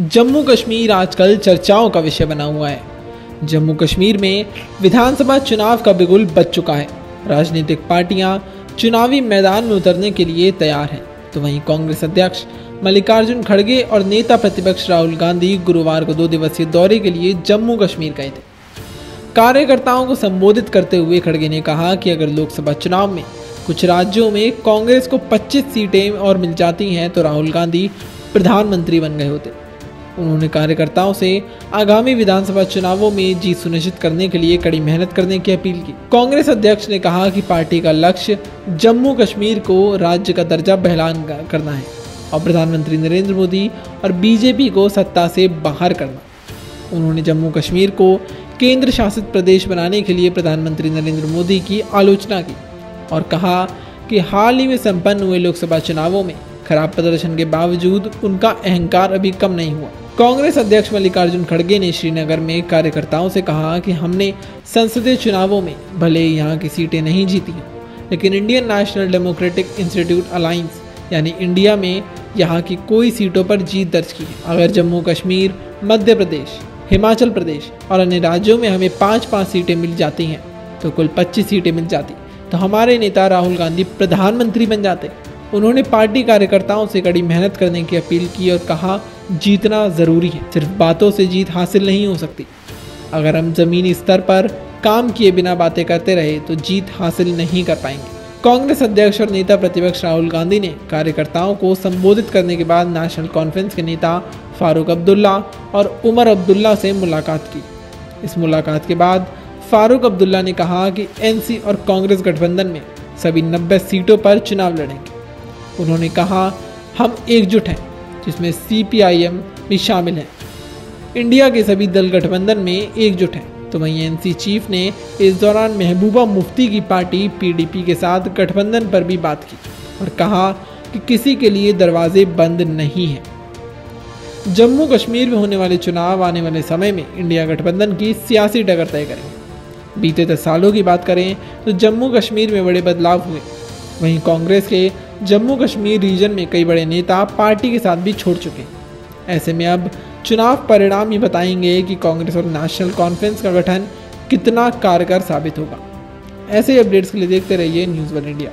जम्मू कश्मीर आजकल चर्चाओं का विषय बना हुआ है। जम्मू कश्मीर में विधानसभा चुनाव का बिगुल बज चुका है। राजनीतिक पार्टियां चुनावी मैदान में उतरने के लिए तैयार हैं, तो वहीं कांग्रेस अध्यक्ष मल्लिकार्जुन खड़गे और नेता प्रतिपक्ष राहुल गांधी गुरुवार को 2 दिवसीय दौरे के लिए जम्मू कश्मीर गए थे। कार्यकर्ताओं को संबोधित करते हुए खड़गे ने कहा कि अगर लोकसभा चुनाव में कुछ राज्यों में कांग्रेस को 25 सीटें और मिल जाती हैं तो राहुल गांधी प्रधानमंत्री बन गए होते। उन्होंने कार्यकर्ताओं से आगामी विधानसभा चुनावों में जीत सुनिश्चित करने के लिए कड़ी मेहनत करने की अपील की। कांग्रेस अध्यक्ष ने कहा कि पार्टी का लक्ष्य जम्मू कश्मीर को राज्य का दर्जा बहाल करना है और प्रधानमंत्री नरेंद्र मोदी और बीजेपी को सत्ता से बाहर करना। उन्होंने जम्मू कश्मीर को केंद्र शासित प्रदेश बनाने के लिए प्रधानमंत्री नरेंद्र मोदी की आलोचना की और कहा कि हाल ही में संपन्न हुए लोकसभा चुनावों में खराब प्रदर्शन के बावजूद उनका अहंकार अभी कम नहीं हुआ। कांग्रेस अध्यक्ष मल्लिकार्जुन खड़गे ने श्रीनगर में कार्यकर्ताओं से कहा कि हमने संसदीय चुनावों में भले यहाँ की सीटें नहीं जीती, लेकिन Indian National Democratic Institute Alliance यानी इंडिया में यहाँ की कोई सीटों पर जीत दर्ज की। अगर जम्मू कश्मीर, मध्य प्रदेश, हिमाचल प्रदेश और अन्य राज्यों में हमें 5-5 सीटें मिल जाती हैं तो कुल 25 सीटें मिल जाती, तो हमारे नेता राहुल गांधी प्रधानमंत्री बन जाते। उन्होंने पार्टी कार्यकर्ताओं से कड़ी मेहनत करने की अपील की और कहा जीतना ज़रूरी है, सिर्फ बातों से जीत हासिल नहीं हो सकती। अगर हम ज़मीनी स्तर पर काम किए बिना बातें करते रहे तो जीत हासिल नहीं कर पाएंगे। कांग्रेस अध्यक्ष और नेता प्रतिपक्ष राहुल गांधी ने कार्यकर्ताओं को संबोधित करने के बाद नेशनल कॉन्फ्रेंस के नेता फारूक अब्दुल्ला और उमर अब्दुल्ला से मुलाकात की। इस मुलाकात के बाद फारूक अब्दुल्ला ने कहा कि एनसी और कांग्रेस गठबंधन में सभी 90 सीटों पर चुनाव लड़ेंगे। उन्होंने कहा हम एकजुट हैं, जिसमें सीपीआईएम भी शामिल है। इंडिया के सभी दल गठबंधन में एकजुट हैं। तो वहीं एनसी चीफ ने इस दौरान महबूबा मुफ्ती की पार्टी पीडीपी के साथ गठबंधन पर भी बात की और कहा कि किसी के लिए दरवाजे बंद नहीं हैं। जम्मू कश्मीर में होने वाले चुनाव आने वाले समय में इंडिया गठबंधन की सियासी डगर तय करेंगे। बीते 10 सालों की बात करें तो जम्मू कश्मीर में बड़े बदलाव हुए। वहीं कांग्रेस के जम्मू कश्मीर रीजन में कई बड़े नेता पार्टी के साथ भी छोड़ चुके। ऐसे में अब चुनाव परिणाम ही बताएंगे कि कांग्रेस और नेशनल कॉन्फ्रेंस का गठन कितना कारगर साबित होगा। ऐसे ही अपडेट्स के लिए देखते रहिए न्यूज़ वन इंडिया।